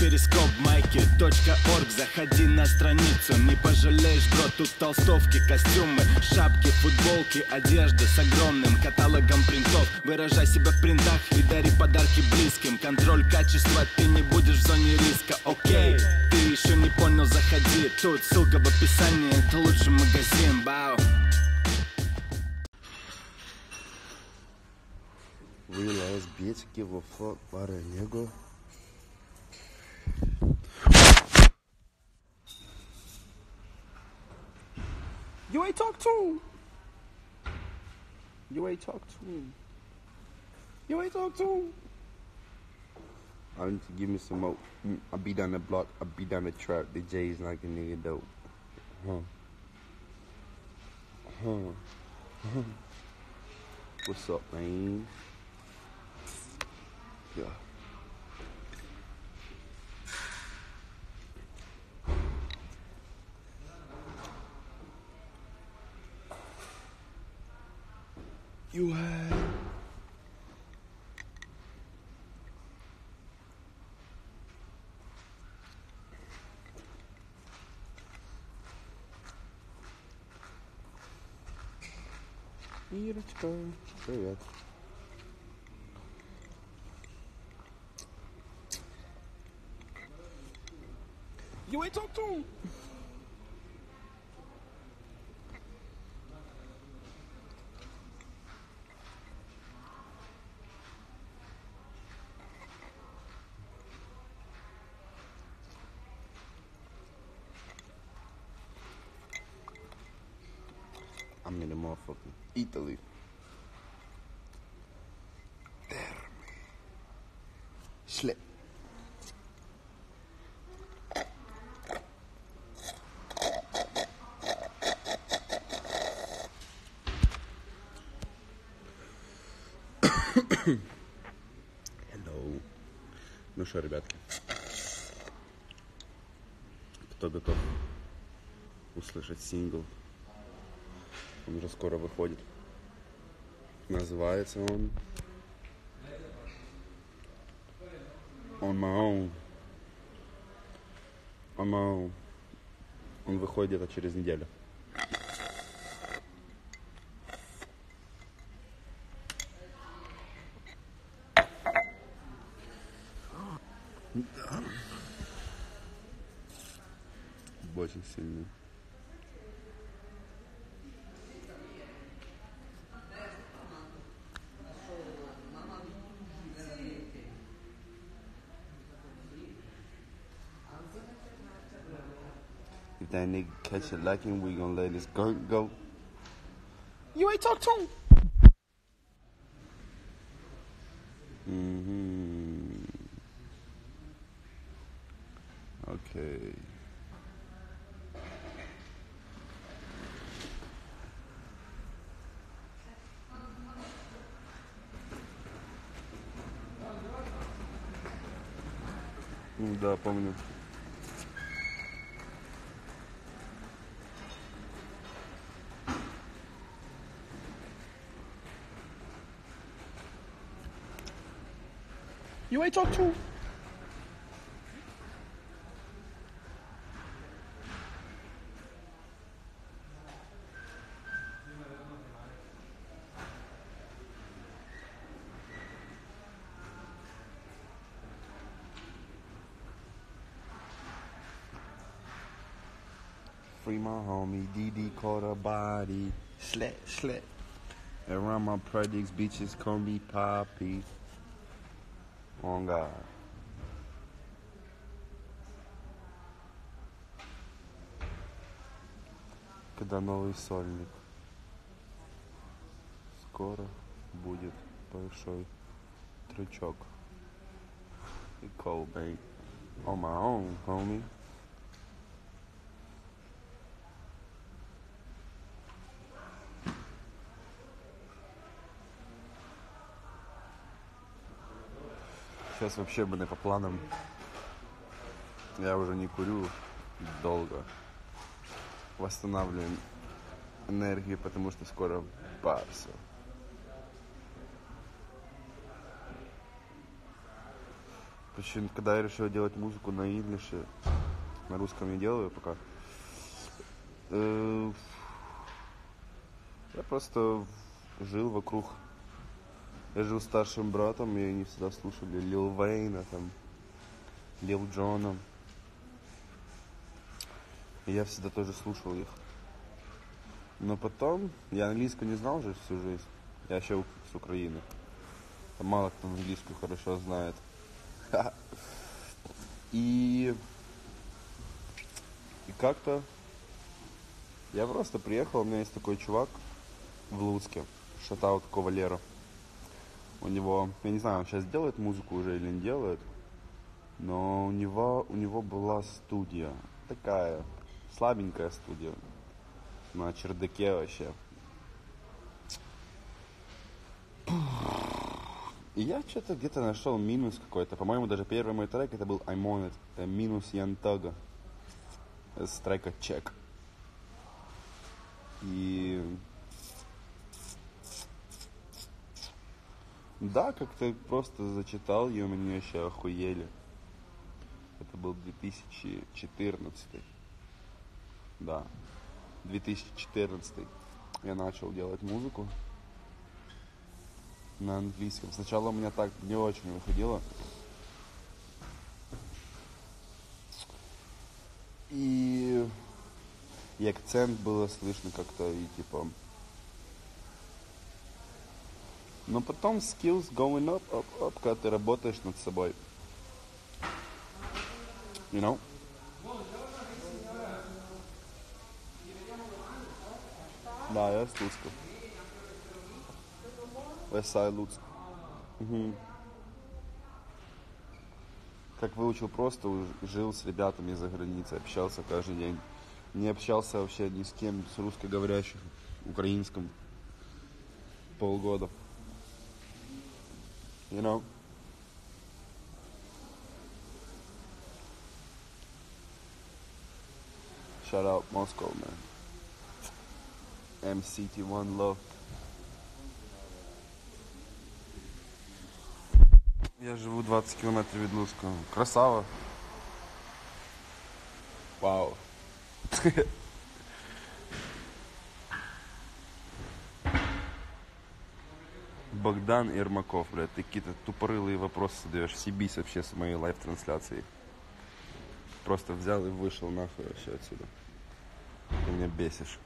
Перископ Майки.орг. Заходи на страницу, не пожалеешь, бро. Тут толстовки, костюмы, шапки, футболки, одежда с огромным каталогом принтов. Выражай себя в принтах и дари подарки близким. Контроль качества, ты не будешь в зоне риска. Окей, ты еще не понял, заходи. Тут ссылка в описании, это лучший магазин. Бау. Realize bitch give a fuck about a nigga. You ain't talk to him. You ain't talk to him. You ain't talk to him. I need to give me some more. I be down the block. I be down the trap. The J's like a nigga dope. What's up, man? Yeah. You had Ирочка, привет. You ain't talk to him. I'm in the motherfucking Italy. Damn. Slip. Hello. Ну что, ребятки, кто готов услышать сингл? Он уже скоро выходит. Называется он On My Own. On My Own. Он выходит где-то через неделю. Очень сильный. If that nigga catch it like him, we gonna let this skirt go. You ain't talk to him. Okay. Да, помню. You ain't talk to. Free my homie, DD caught a body, slap, slap. Around my projects, bitches call me Poppy. On God. Когда новый сольник? Скоро будет большой трючок. И Колбейн. On my own, homie. Сейчас вообще, блин, по планам я уже не курю долго. Восстанавливаем энергию, потому что скоро барсу. Еще когда я решил делать музыку на инглише, на русском не делаю пока. Я просто жил вокруг. Я жил старшим братом, и они всегда слушали Лил Вейна, там, Лил Джона. И я всегда тоже слушал их. Но потом, я английского не знал уже всю жизнь. Я еще с Украины. Там мало кто английскую хорошо знает. И как-то я просто приехал, у меня есть такой чувак в Луцке, шатаут Ковалера. У него, я не знаю, он сейчас делает музыку уже или не делает, но у него была студия, такая слабенькая студия, на чердаке вообще. И я что-то где-то нашел минус какой-то. По-моему, даже первый мой трек это был I'm On It. Это минус Ян Тага с трека Check. И да, как-то просто зачитал ее, меня еще охуели. Это был 2014. Да, 2014 я начал делать музыку на английском. Сначала у меня так не очень выходило. И акцент было слышно как-то, и типа... Но потом skills going up, up, up, когда ты работаешь над собой. You know? Да, я с Луцка. Westside Луцк. Угу. Как выучил, просто жил с ребятами за границей, общался каждый день. Не общался вообще ни с кем, с русскоговорящим, украинским. Полгода. You know? Shout out Moscow, man. MCT1 love. Я живу 20 километров от Луцка. Красава. Вау. Богдан Ирмаков, блядь, ты какие-то тупорылые вопросы задаешь. Съебись вообще с моей лайв-трансляцией. Просто взял и вышел нахуй вообще отсюда. Ты меня бесишь.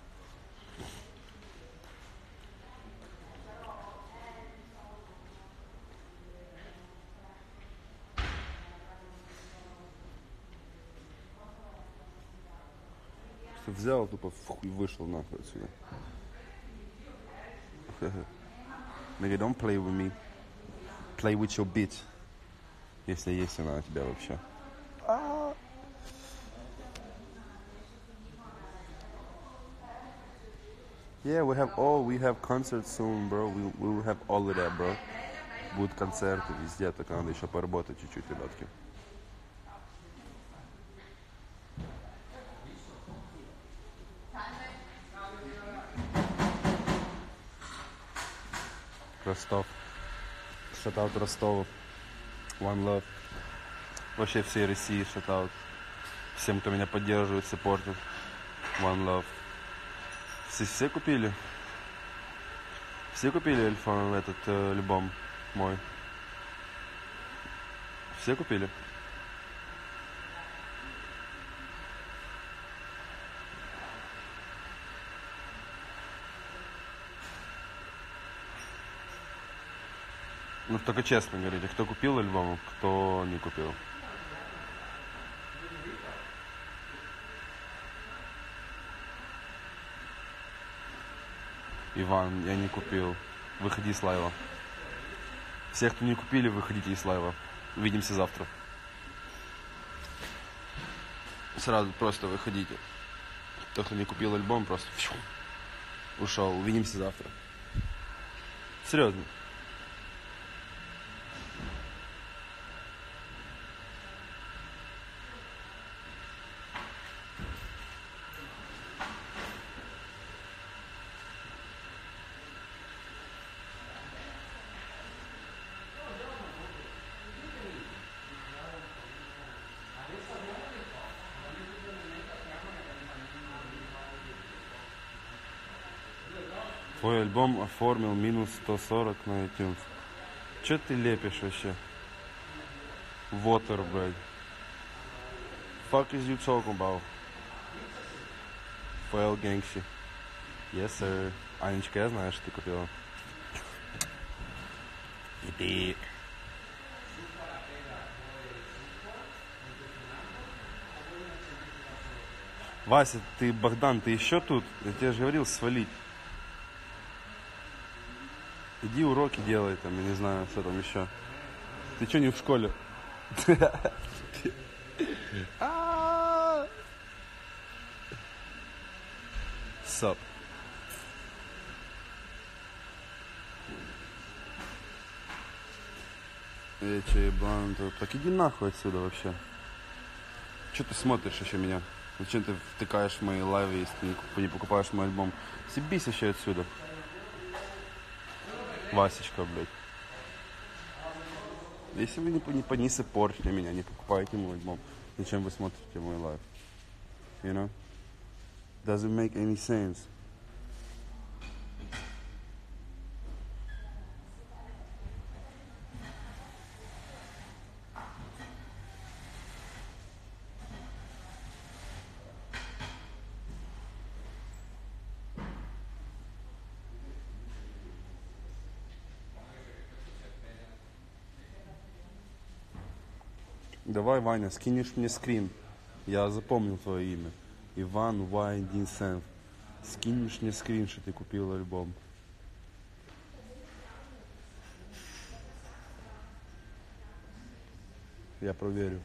Просто взял, тупо и вышел нахуй отсюда. Nigga, don't play with me. Play with your bitch. Если есть она у тебя вообще. Yeah, we have concert soon, bro. We will have all of that, bro. Будут концерты везде, только надо еще поработать чуть-чуть, ребятки. Ростов. Шатаут Ростову. One love. Вообще всей России шатаут. Всем, кто меня поддерживает, саппортит. One love. Все купили? Все купили альфон, этот альбом мой? Все купили? Ну, только честно говорите, кто купил альбом, кто не купил. Иван, я не купил. Выходи с лайва. Все, кто не купили, выходите из лайва. Увидимся завтра. Сразу просто выходите. Кто, кто не купил альбом, просто ушел. Увидимся завтра. Серьезно. Твой альбом оформил минус 140 на iTunes. Че ты лепишь вообще? Water, блядь. Fuck is you talking about? Fail Gangsi. Yes, sir. Анечка, я знаю, что ты купила. И ты... Вася, ты, Богдан, ты еще тут? Я тебе же говорил свалить. Иди уроки делай там, я не знаю, что там еще. Ты че не в школе? Суп. Я че, ебан, так иди нахуй отсюда вообще. Че ты смотришь еще меня? Зачем ты втыкаешь в мои лайвы, если ты не покупаешь мой альбом? Съебись еще отсюда. Васечка, блядь. Если вы не понесли порчни меня, не покупаете мой альбом, зачем вы смотрите мой лайв? You know? Doesn't make any sense. Давай, Ваня, скинешь мне скрин. Я запомнил твое имя. Иван Вайн Динсен. Скинешь мне скрин, что ты купил альбом. Я проверю.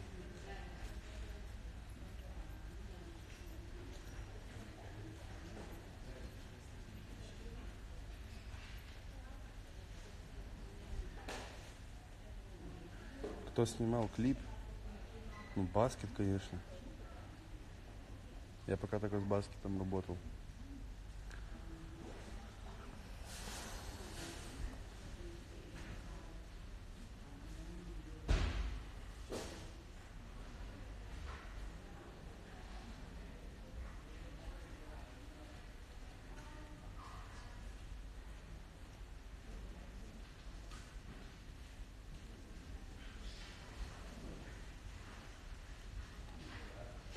Кто снимал клип? Ну, Баскет, конечно. Я пока только с Баскетом работал.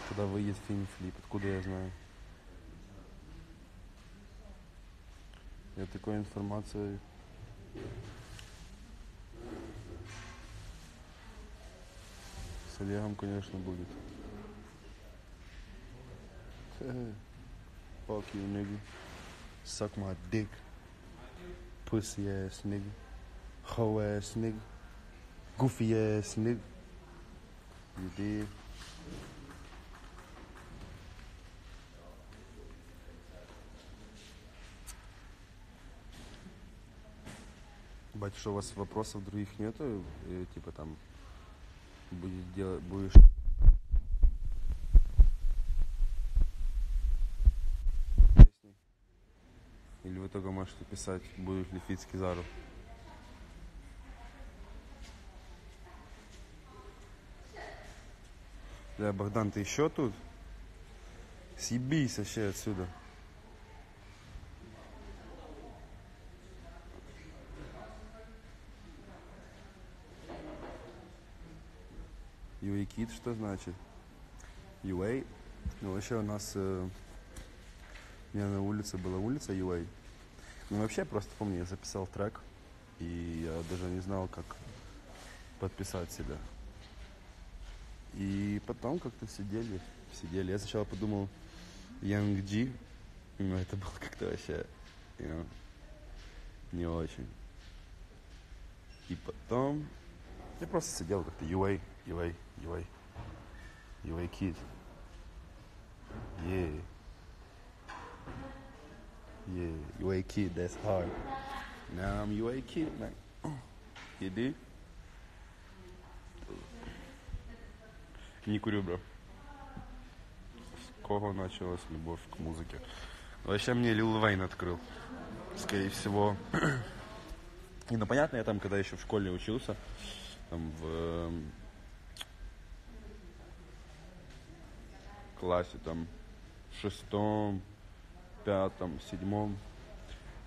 Когда выйдет фильм «Флип», откуда я знаю? Я такой информацией... С Олегом, конечно, будет. Fuck you, nigga. Suck my dick. Pussy ass nigga. Hoe ass nigga. Goofy ass nigga. You dig? Бать, что у вас вопросов других нету, и, типа там будешь... Или вы только можете писать, будешь ли фит с Кизару? Бля, Богдан, ты еще тут? Съебись вообще отсюда. UA Kid, что значит? UA. Ну, вообще у нас... у меня на улице была улица UA. Ну, вообще, просто помню, я записал трек. И я даже не знал, как подписать себя. И потом как-то сидели. Я сначала подумал Young G. Но это было как-то вообще... не очень. И потом... Я просто сидел как-то UA Kid. Yeah, UA Kid, that's hard. Now I'm UA Kid, man. You dig? Не курю, бро. С кого началась любовь к музыке? Вообще мне Лил Вейн открыл. Скорее всего. И, ну, понятно, я там, когда еще в школе учился, там в классе там в 6, 5, 7,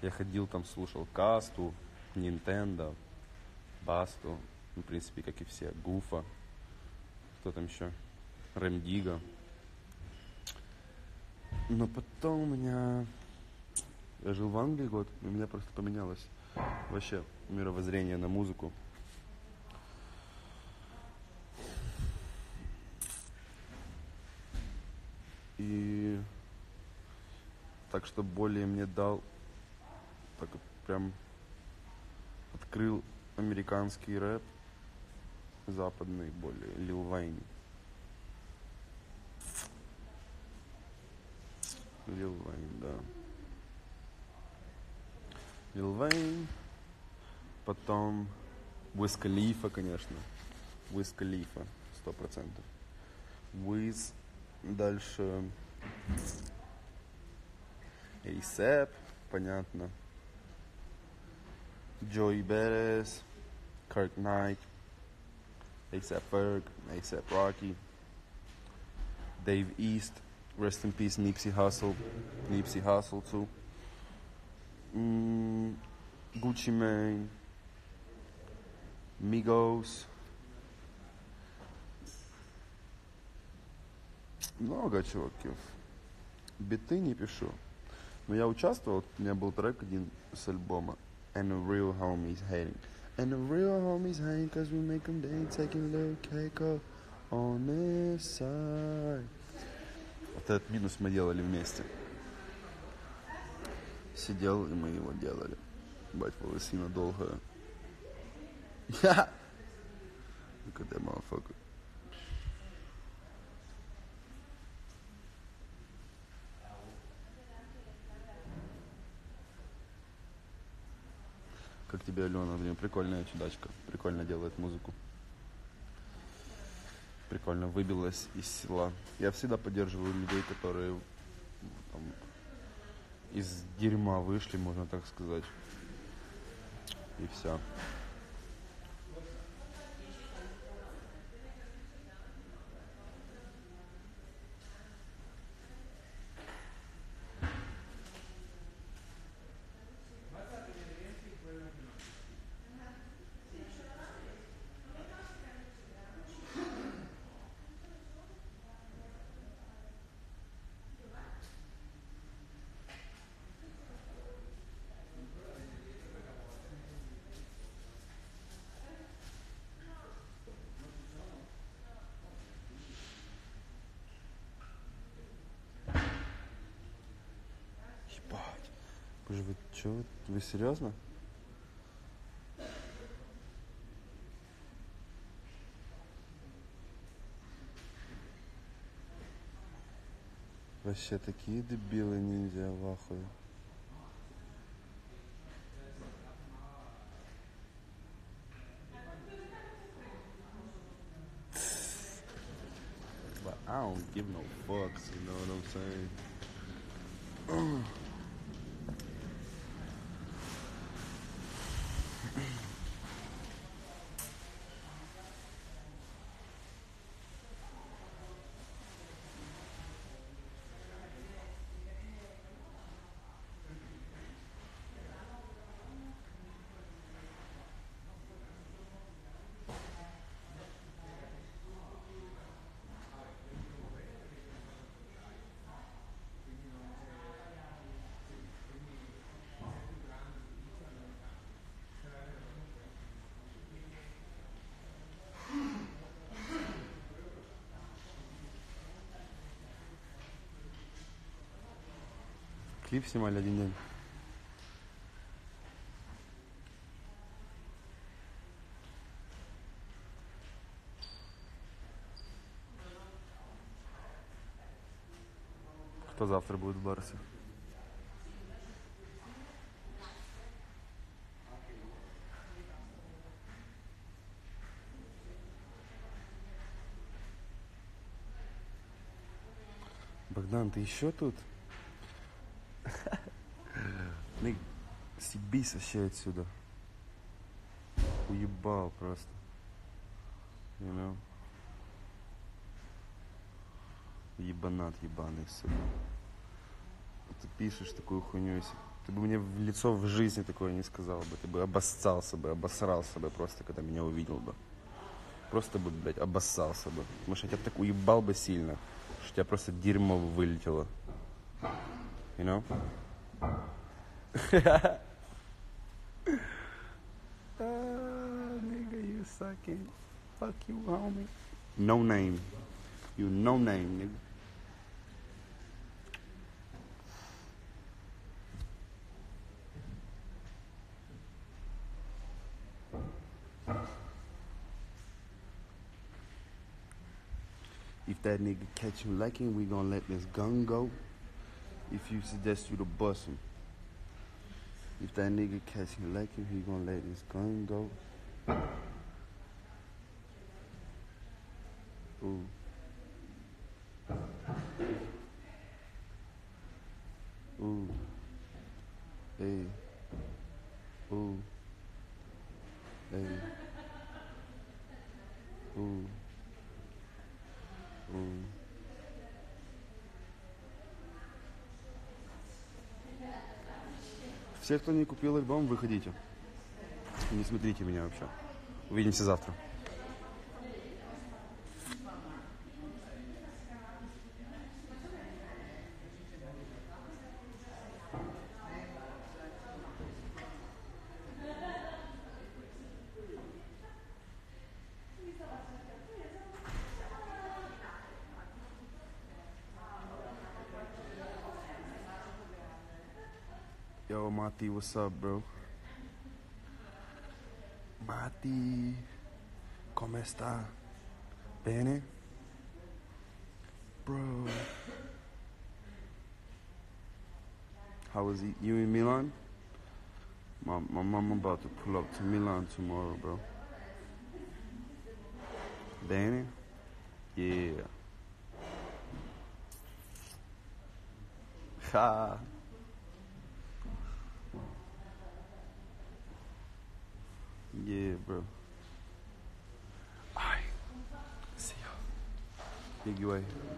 Я ходил там, слушал Касту, Нинтендо, Басту, ну, в принципе, как и все, Гуфа, кто там еще, Рэм Дигга. Но потом у меня... Я жил в Англии год, и у меня просто поменялось вообще мировоззрение на музыку. И так что более мне дал, так прям открыл американский рэп, западный более, Лил Вейн. Лил Вейн, да. Лил Вейн, потом Wiz Khalifa, конечно. Wiz Khalifa, 100%. Wiz, дальше Aesop, понятно. Джой Берес, Карт Найт, Aesop Aesop Rocky, Dave East, Rest in Peace, Nipsey Hussle 2. Gucci Mane, Migos. Много чуваков. Биты не пишу. Но я участвовал, у меня был трек один с альбома And the real homies hating. And the real homies hating, cause we make them day taking little cake up on this side. Вот этот минус мы делали вместе. Сидел, и мы его делали. Бать, волосина долгая. Look at that motherfucker. Как тебе, Алёна? Блин, прикольная чудачка. Прикольно делает музыку. Прикольно выбилась из села. Я всегда поддерживаю людей, которые... Там, из дерьма вышли, можно так сказать. И все. Боже, вы что? Вы серьезно? Вообще такие дебилы ниндзя в ахуе. But I don't give no fucks, you know what I'm saying? Клип снимали один день. Кто завтра будет в Барсе? Богдан, ты еще тут? Ты съебись вообще отсюда. Уебал просто. You know? Ебанат ебаный, сука. Ты пишешь такую хуйню, если Ты бы мне в лицо в жизни такое не сказал бы. Ты бы обоссался бы, обосрался бы просто, когда меня увидел бы. Просто бы, блядь, обоссался бы. Потому что я тебя так уебал бы сильно, что у тебя просто дерьмо вылетело. You know? Nigga, you sucking. Fuck you, homie. No name. You no name, nigga. If that nigga catch him lacking, we gonna let this gun go. If you suggest you to bust him. If that nigga catch him lacking, he gonna let this gun go. Ooh. Ooh. Hey. Ooh. Hey. Ooh. Все, кто не купил альбом, выходите. Не смотрите меня вообще. Увидимся завтра. Yo, Mati, what's up, bro? Mati, ¿cómo está? Bene? Bro. How was it? You in Milan? My mom about to pull up to Milan tomorrow, bro. Bene? Yeah. Ha! Yeah, bro. Alright. See ya. Big UA.